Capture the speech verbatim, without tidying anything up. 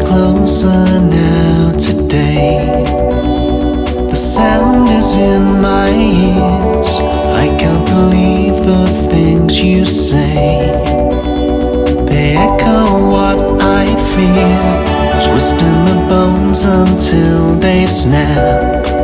us closer now today. The sound is in my ears. I can't believe the things you say. They echo what I fear, twisting the bones until they snap.